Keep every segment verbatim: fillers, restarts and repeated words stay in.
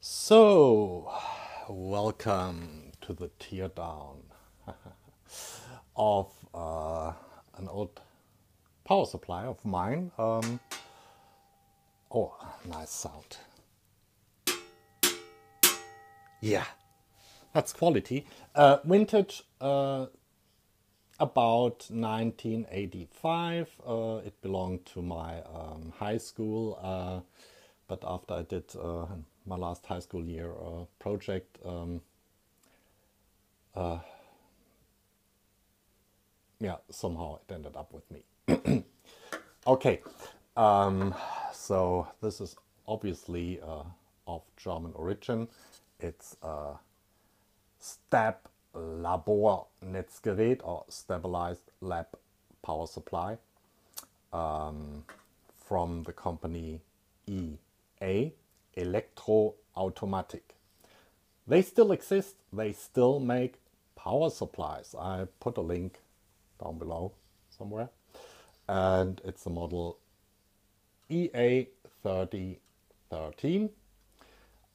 So, welcome to the teardown of uh, an old power supply of mine. Um, oh, nice sound. Yeah, that's quality. Uh, vintage, uh, about nineteen eighty-five. Uh, it belonged to my um, high school, uh, but after I did uh, my last high school year uh, project, um, uh, yeah, somehow it ended up with me. Okay, um, so this is obviously uh, of German origin. It's a Stab Labor Netzgerät or Stabilized Lab Power Supply um, from the company E A Elektro-Automatik. They still exist. They still make power supplies. I put a link down below somewhere. And it's the model E A thirty thirteen.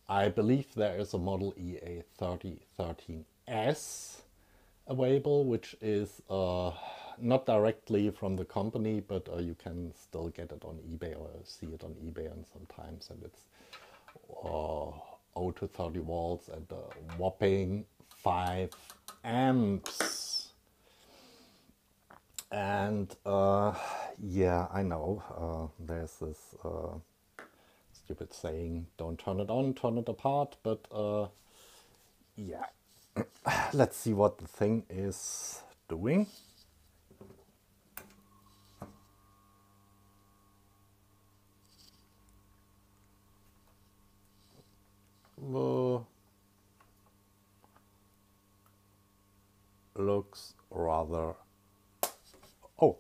I believe there is a model E A thirty thirteen S available, which is uh, not directly from the company, but uh, you can still get it on eBay or see it on eBay and sometimes, and it's uh, zero to thirty volts and a whopping five amps. And uh, yeah, I know uh, there's this uh, stupid saying, don't turn it on, turn it apart, but uh, yeah, let's see what the thing is doing. Well, looks rather... Oh!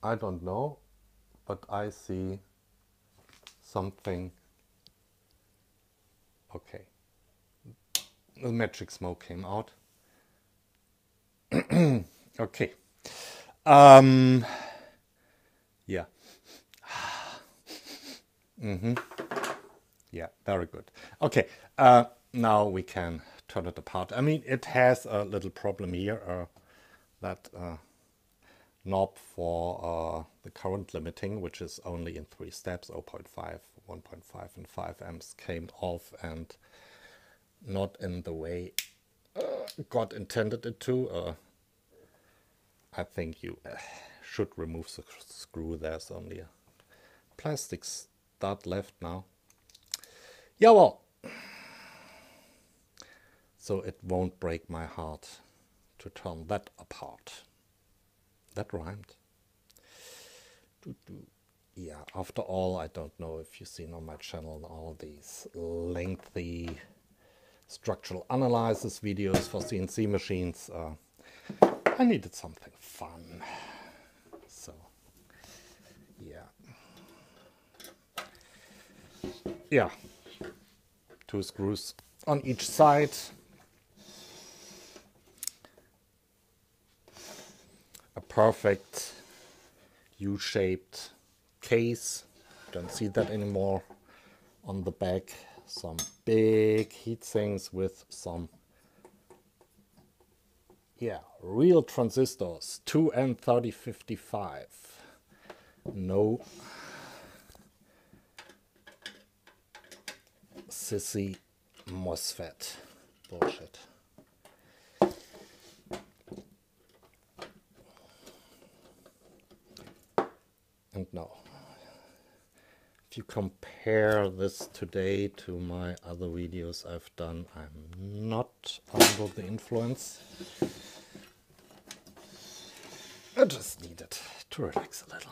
I don't know, but I see something. Okay, the metric smoke came out. Okay, um, yeah, mm-hmm. Yeah, very good. Okay, uh, now we can turn it apart. I mean, it has a little problem here uh, that. Uh, knob for uh, the current limiting, which is only in three steps, zero point five, one point five and five amps, came off and not in the way uh, God intended it to. Uh, I think you uh, should remove the screw. There's only a plastic stud left now. Yeah, well, so it won't break my heart to turn that apart. That rhymed. Yeah, after all, I don't know if you've seen on my channel all these lengthy structural analysis videos for C N C machines. Uh, I needed something fun. So, yeah. Yeah. Two screws on each side. A perfect U-shaped case. Don't see that anymore. On the back, some big heat sinks with some, yeah, real transistors. two N thirty fifty-five. No sissy MOSFET bullshit. And now, if you compare this today to my other videos I've done, I'm not under the influence. I just needed to relax a little.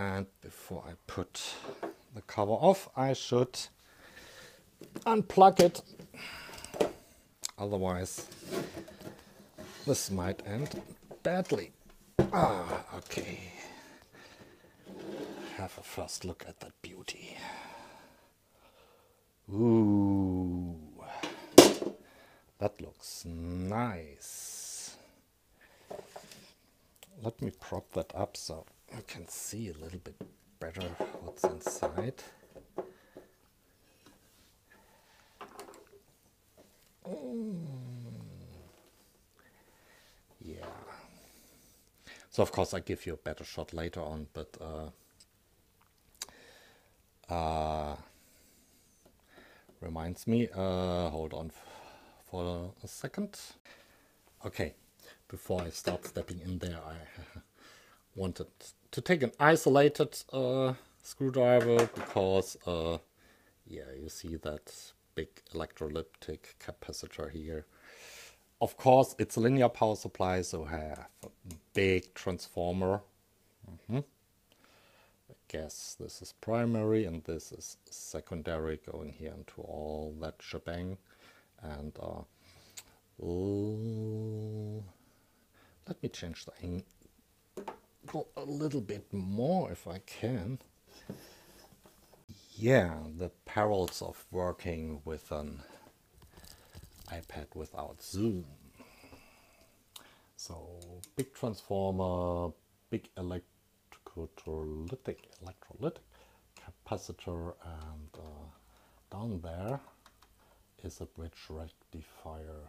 And before I put the cover off, I should unplug it. Otherwise, this might end badly. Ah, okay. have a first look at that beauty. Ooh, that looks nice. Let me prop that up so you can see a little bit better what's inside. Mm. Yeah. So of course I give you a better shot later on, but uh, uh, reminds me, uh, hold on for a second. Okay, before I start stepping in there, I wanted to take an isolated uh, screwdriver because, uh, yeah, you see that big electrolytic capacitor here. Of course, it's a linear power supply, so I have a big transformer. Mm-hmm. I guess this is primary and this is secondary, going here into all that shebang. And uh, oh, let me change the angle a little bit more if I can. Yeah, the perils of working with an iPad without zoom. So big transformer, big electrolytic electrolytic capacitor, and uh, down there is a bridge rectifier.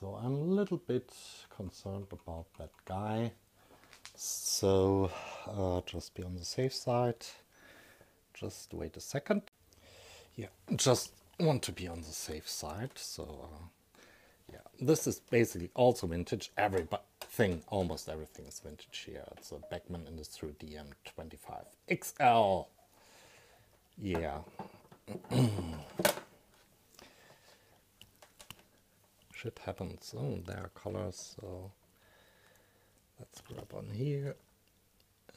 So I'm a little bit concerned about that guy. So uh, just be on the safe side. Just wait a second. Yeah, just want to be on the safe side. So uh, yeah, this is basically also vintage. Everything, almost everything is vintage here. It's a Beckman Industry D M twenty-five X L. Yeah. Shit happens. Oh, there are colors, so let's grab on here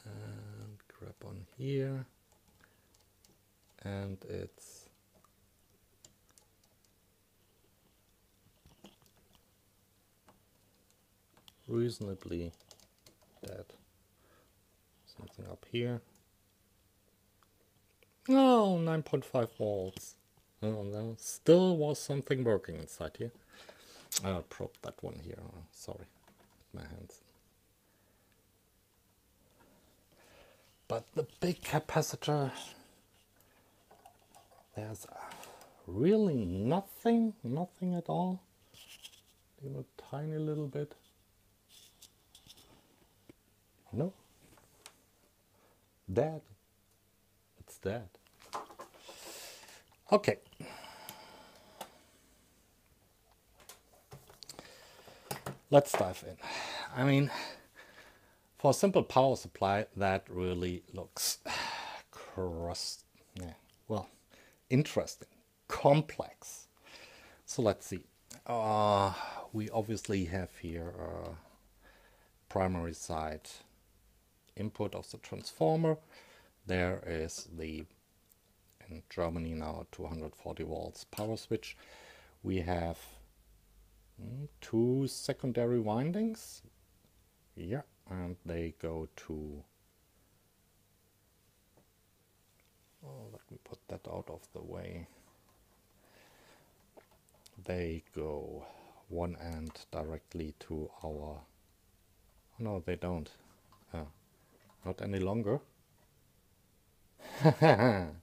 and grab on here, and it's reasonably dead. Something up here. Oh, nine point five volts. Oh no, still was something working inside here. I'll probe that one here. Oh, sorry, my hands. But the big capacitor, there's really nothing, nothing at all. Even a tiny little bit. No, dead. It's dead. Okay. Let's dive in. I mean, for a simple power supply, that really looks cross, yeah, well, interesting, complex. So let's see. Uh, we obviously have here a primary side input of the transformer. There is the, in Germany now, two hundred forty volts power switch. We have two secondary windings, yeah, and they go to, oh, let me put that out of the way. They go one end directly to our, oh, no, they don't, uh, not any longer. That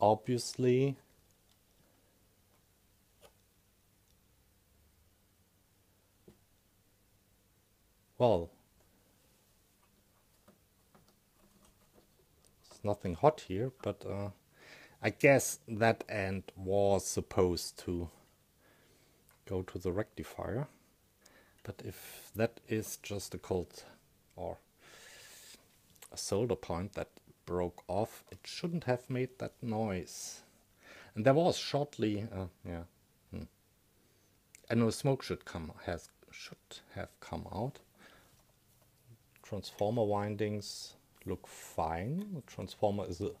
obviously well, it's nothing hot here, but uh, I guess that end was supposed to go to the rectifier. But if that is just a cold or a solder point that broke off, it shouldn't have made that noise. And there was shortly, uh, yeah, hmm. I know smoke should come has should have come out. Transformer windings look fine. The transformer is a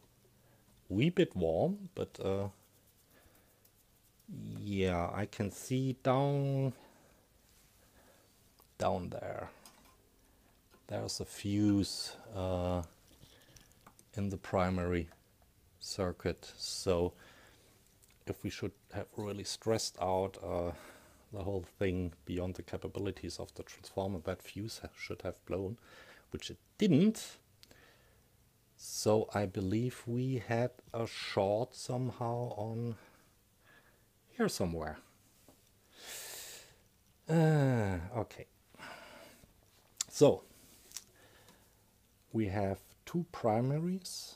wee bit warm, but uh, yeah, I can see down down there. There's a fuse uh, in the primary circuit. So if we should have really stressed out uh, the whole thing beyond the capabilities of the transformer, that fuse ha should have blown, which it didn't. So I believe we had a short somehow on here somewhere. Uh, okay. So we have two primaries,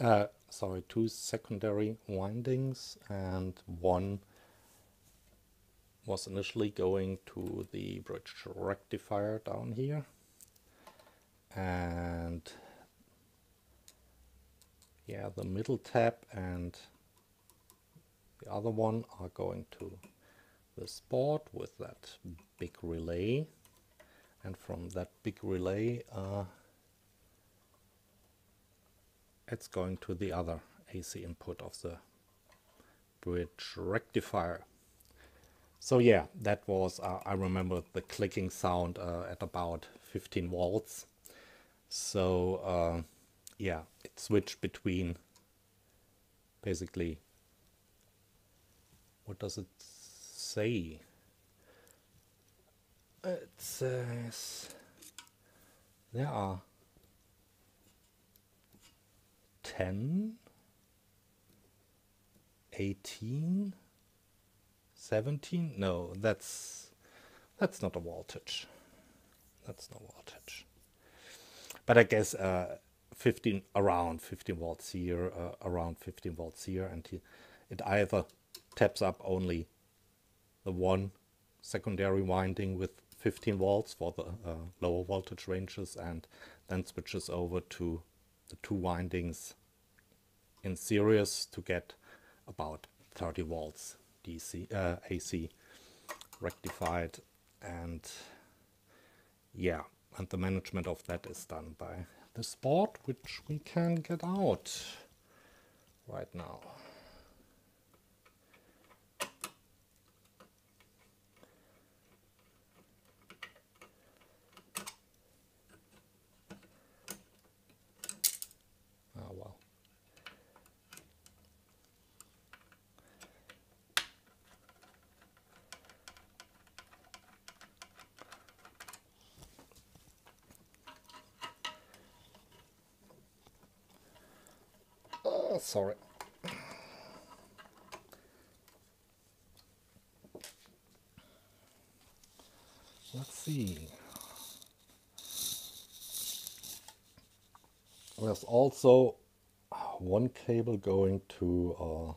uh, sorry, two secondary windings, and one was initially going to the bridge rectifier down here, and yeah, the middle tap and the other one are going to this board with that big relay, and from that big relay uh, it's going to the other A C input of the bridge rectifier. So yeah, that was, uh, I remember the clicking sound uh, at about fifteen volts. So uh, yeah, it switched between basically, what does it say? It says there are ten, eighteen, seventeen, no, that's that's not a voltage, that's not voltage, but I guess uh, fifteen, around fifteen volts here, uh, around fifteen volts here, and he, it either taps up only the one secondary winding with fifteen volts for the uh, lower voltage ranges, and then switches over to the two windings in series to get about thirty volts D C, uh, A C rectified. And yeah, and the management of that is done by this board, which we can get out right now. Sorry. Let's see. There's also one cable going to, uh,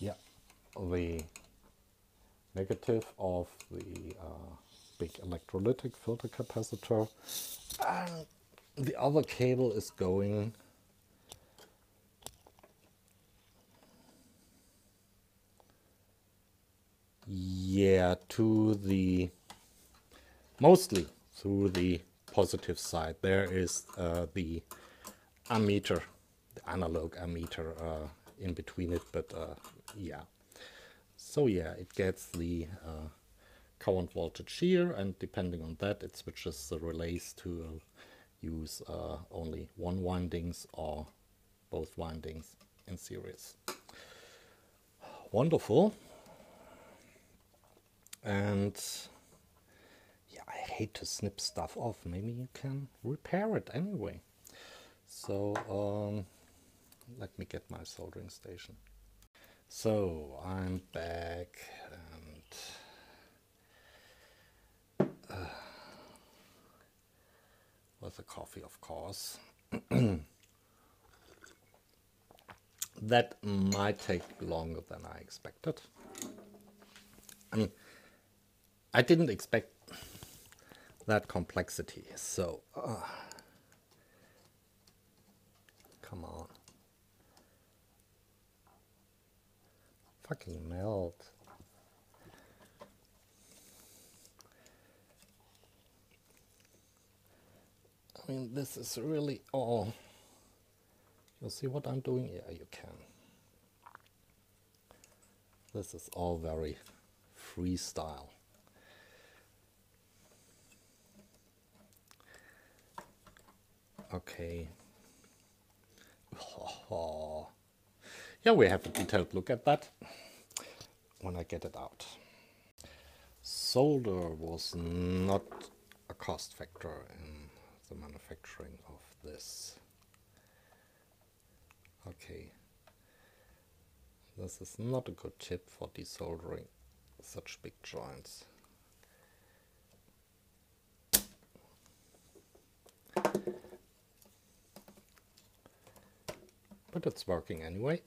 yeah, the negative of the uh, big electrolytic filter capacitor. And the other cable is going yeah to the, mostly through the positive side. There is uh, the ammeter, the analog ammeter uh, in between it, but uh, yeah, so yeah, it gets the uh, current voltage here, and depending on that it switches the relays to uh, use uh, only one windings or both windings in series. Wonderful. And yeah, I hate to snip stuff off. Maybe you can repair it anyway. So um, let me get my soldering station. So I'm back, and uh, with a coffee, of course. That might take longer than I expected. I mean, I didn't expect that complexity, so uh, come on. Fucking melt. I mean, this is really all. You'll see what I'm doing? Yeah, you can. This is all very freestyle. Okay. Oh. Yeah, we have a detailed look at that when I get it out. Solder was not a cost factor in the manufacturing of this. Okay. This is not a good tip for desoldering such big joints. But it's working anyway.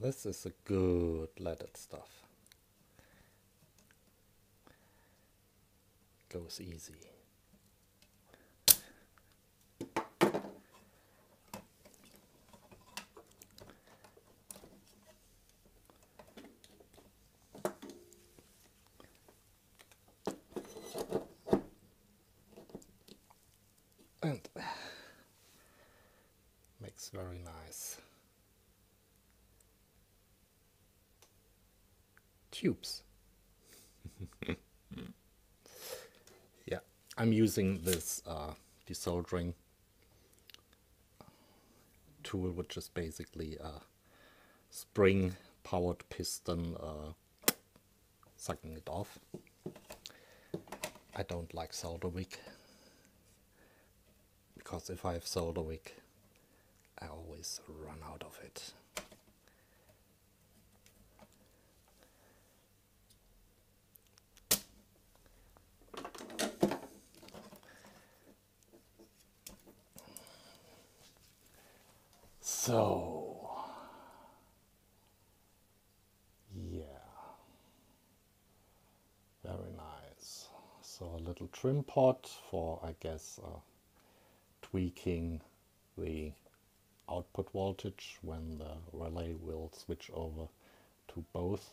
This is a good leaded stuff. Goes easy. And makes very nice tubes. Yeah, I'm using this uh, desoldering tool, which is basically a spring powered piston uh, sucking it off. I don't like solder wick, because if I have solder wick, I always run out of it. So, yeah, very nice. So a little trim pot for, I guess, uh, tweaking the output voltage when the relay will switch over to both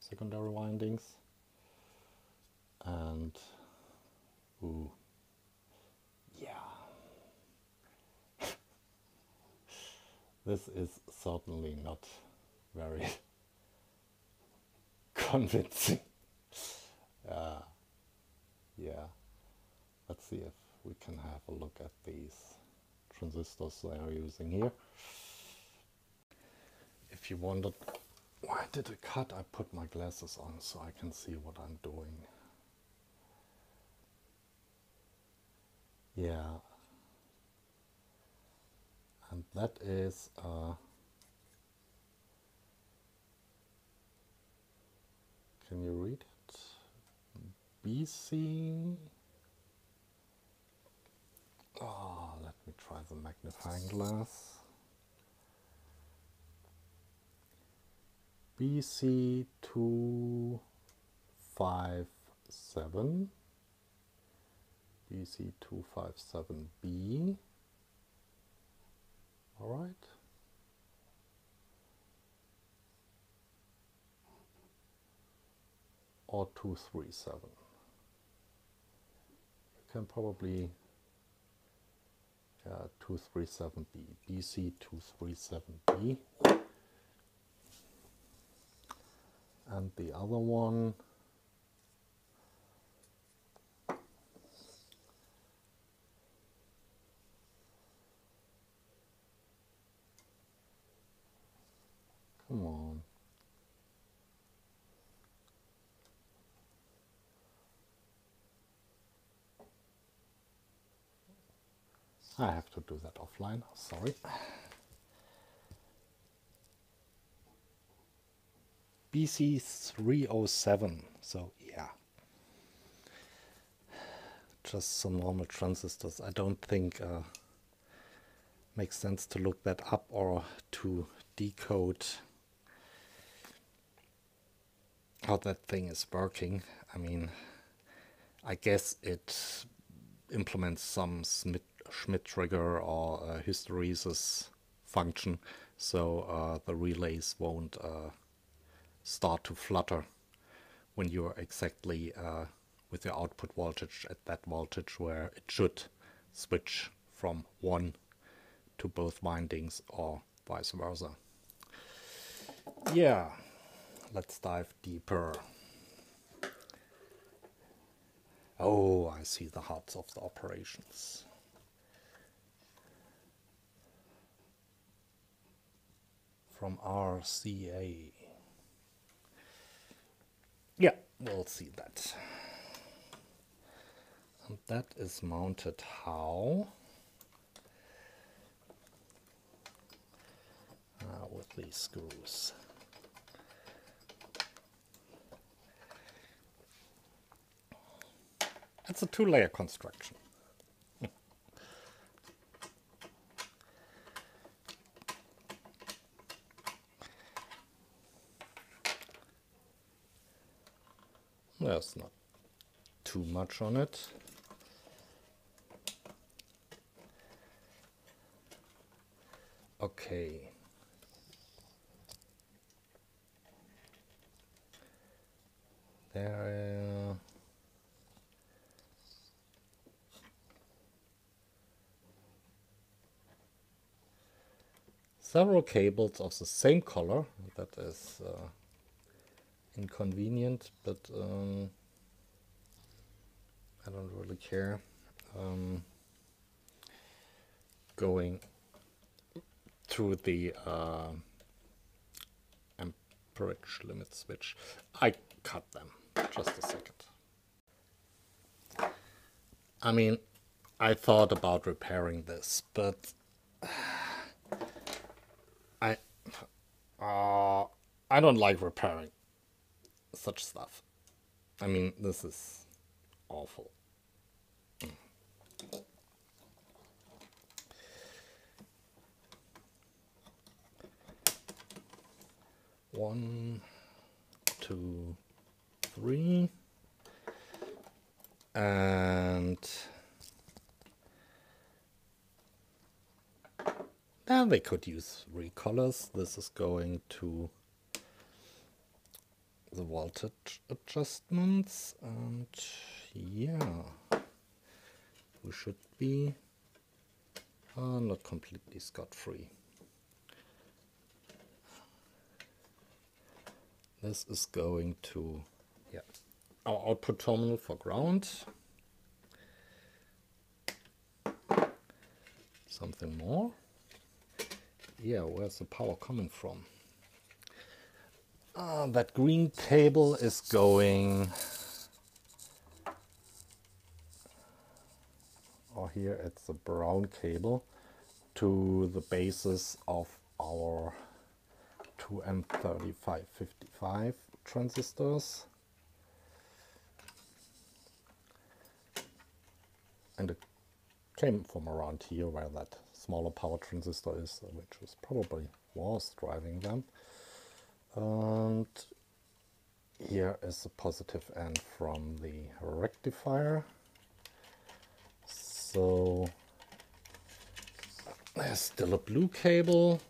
secondary windings. And, ooh, yeah. This is certainly not very convincing. Uh, yeah, let's see if we can have a look at these transistors they are using here. If you wondered why I did a cut, I put my glasses on so I can see what I'm doing. Yeah. And that is uh, can you read it? B C. Oh, let me try the magnifying glass. B C two five seven. B C two five seven B. All right. Or two three seven. You can probably uh, two three seven B, B C two three seven B. And the other one Come on. I have to do that offline, sorry. B C three oh seven, so yeah. Just some normal transistors. I don't think uh, makes sense to look that up or to decode how that thing is working. I mean, I guess it implements some Schmidt, Schmidt trigger or uh, hysteresis function, so uh, the relays won't uh, start to flutter when you're exactly uh, with your output voltage at that voltage where it should switch from one to both windings or vice versa. Yeah, let's dive deeper. Oh, I see the hearts of the operations. From R C A. Yeah, we'll see that. And that is mounted how? Uh, with these screws. It's a two-layer construction. There's not too much on it. Okay. There. Uh, several cables of the same color. That is uh, inconvenient, but um, I don't really care. Um, going through the uh, amperage limit switch, I cut them. Just a second. I mean, I thought about repairing this, but I uh, I don't like repairing such stuff. I mean, this is awful. One, two, three, and now they could use three colors. This is going to the voltage adjustments, and yeah, we should be uh, not completely scot-free. This is going to yeah our output terminal for ground, something more. Yeah, where's the power coming from? Uh, that green cable is going, or here it's a brown cable, to the basis of our two N thirty-five fifty-five transistors, and it came from around here where that smaller power transistor is, which was probably was driving them. And here is the positive end from the rectifier. So there's still a blue cable,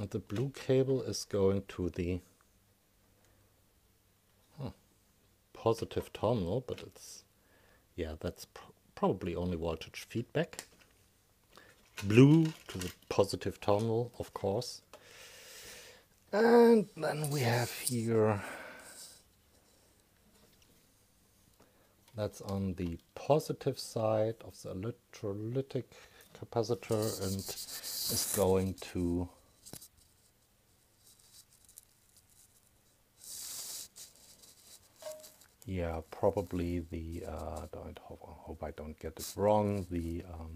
and the blue cable is going to the huh, positive terminal, but it's yeah that's pr probably only voltage feedback. Blue to the positive terminal, of course. And then we have here, that's on the positive side of the electrolytic capacitor, and is going to yeah probably the uh, don't hope, hope I don't get it wrong, the um,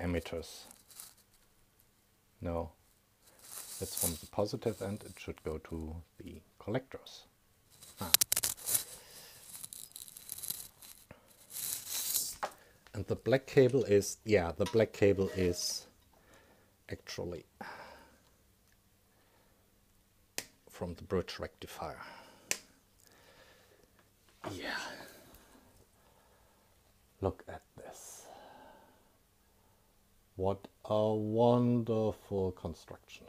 emitters. No. It's from the positive end, it should go to the collectors. Ah. And the black cable is, yeah, the black cable is actually from the bridge rectifier. Yeah. Look at this. What a wonderful construction.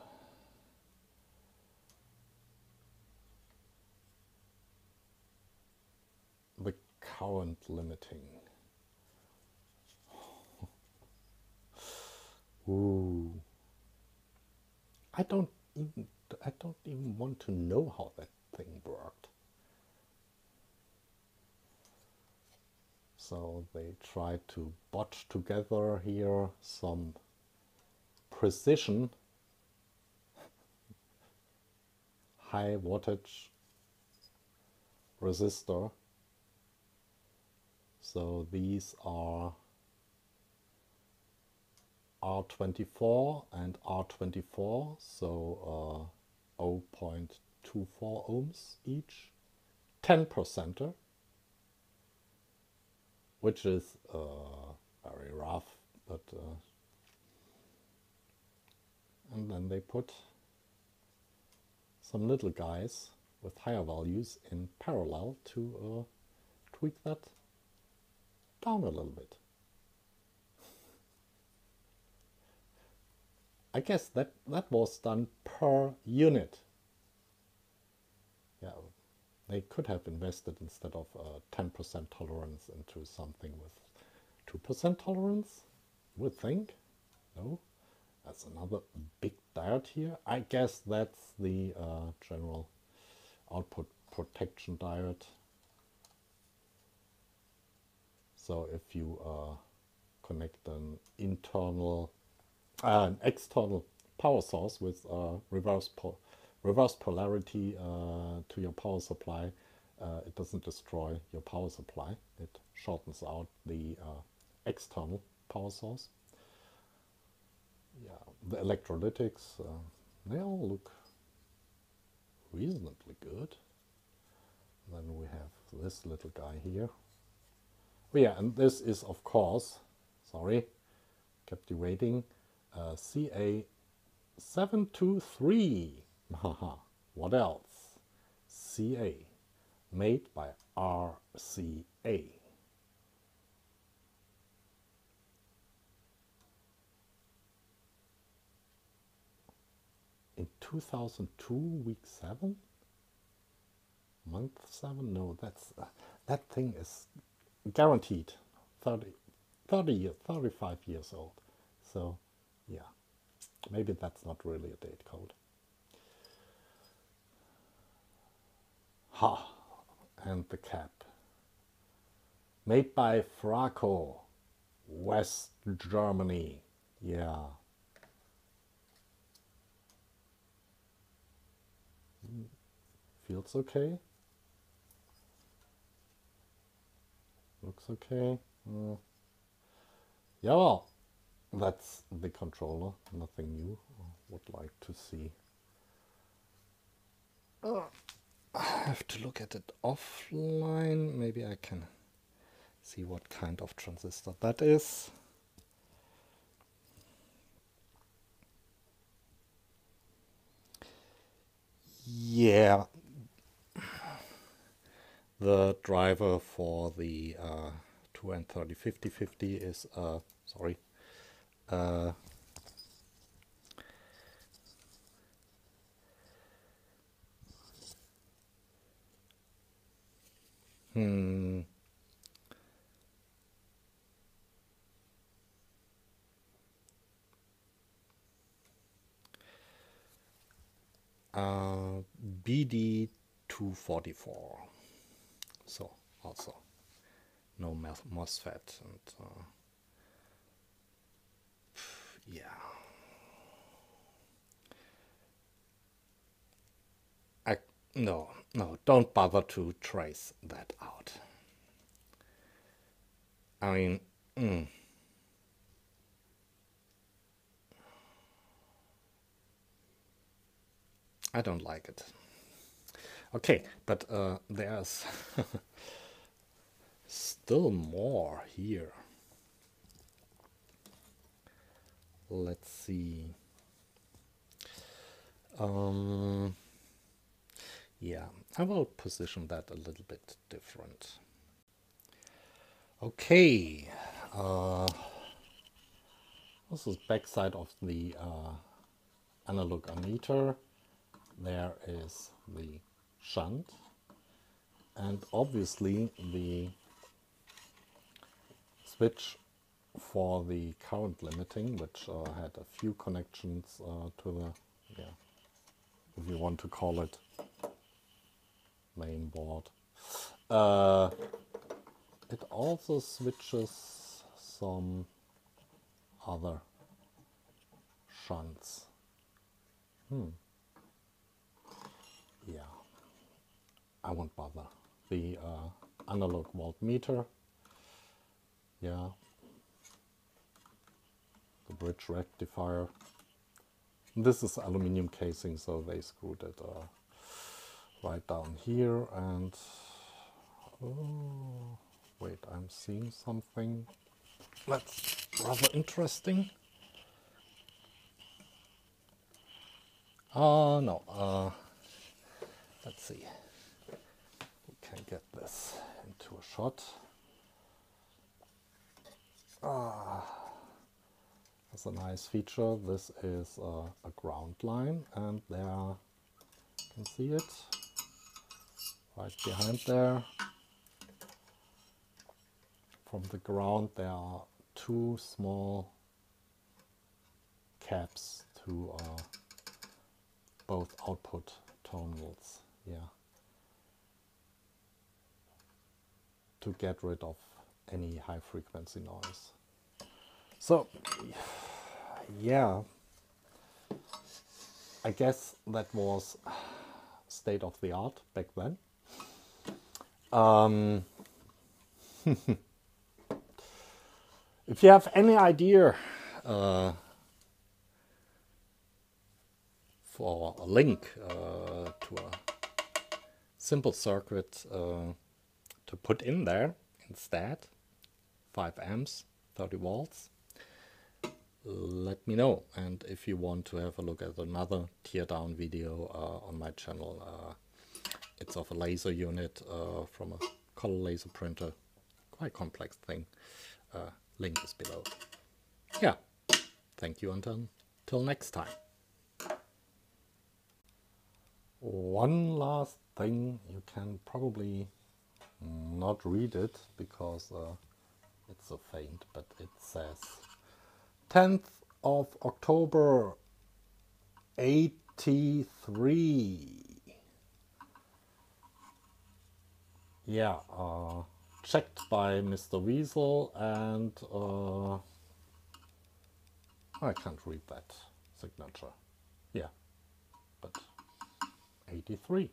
current limiting. Ooh. I don't even I don't even want to know how that thing worked. So they tried to botch together here some precision, high wattage resistor. So these are R twenty-four and R twenty-four, so uh, zero point two four ohms each, ten percenter, which is uh, very rough, but uh, and then they put some little guys with higher values in parallel to uh, tweak that down a little bit. I guess that, that was done per unit. Yeah, they could have invested, instead of uh, ten percent tolerance, into something with two percent tolerance, you would think. No? That's another big diode here. I guess that's the uh, general output protection diode. So if you uh, connect an internal, uh, an external power source with uh, reverse po reverse polarity uh, to your power supply, uh, it doesn't destroy your power supply. It shortens out the uh, external power source. Yeah, the electrolytics, uh, they all look reasonably good. Then we have this little guy here. Oh yeah, and this is, of course, sorry, kept you waiting, uh, C A seven two three, haha, what else? C A, made by R C A. In two thousand two, week seven, month seven. No, that's uh, that thing is guaranteed thirty, thirty, thirty-five years old. So, yeah, maybe that's not really a date code. Ha, and the cap, made by Fraco, West Germany. Yeah. Feels okay. Looks okay. Mm. Yeah, well, that's the controller. Nothing new. Would like to see. Uh, I have to look at it offline. Maybe I can see what kind of transistor that is. Yeah, the driver for the uh, two N thirty fifty fifty is, uh, sorry, uh, hmm, Uh, B D two forty-four, so also no MOSFET, and uh, yeah, I no no don't bother to trace that out. I mean. Mm, I don't like it. Okay, but uh, there's still more here. Let's see. Um, yeah, I will position that a little bit different. Okay, uh, this is backside of the uh, analog ammeter. There is the shunt, and obviously the switch for the current limiting, which uh, had a few connections uh, to the, yeah, if you want to call it, main board. Uh, it also switches some other shunts. Hmm. Yeah, I won't bother. The uh, analog voltmeter. Yeah. The bridge rectifier. This is aluminium casing, so they screwed it uh, right down here. And oh, wait, I'm seeing something that's rather interesting. Uh, no, uh, let's see. We can get this into a shot. Ah, that's a nice feature. This is uh, a ground line, and there, you can see it right behind there. From the ground, there are two small caps to uh, both output terminals. Yeah, to get rid of any high frequency noise. So, yeah, I guess that was state of the art back then. Um, if you have any idea uh, for a link uh, to a simple circuit uh, to put in there instead, five amps, thirty volts, let me know. And if you want to have a look at another teardown video uh, on my channel, uh, it's of a laser unit uh, from a color laser printer, quite complex thing. Uh, link is below. Yeah, thank you and till next time. One last thing, you can probably not read it because uh, it's so faint, but it says tenth of October eighty-three. Yeah, uh, checked by Mister Weasel, and uh, I can't read that signature. Yeah, but eighty-three.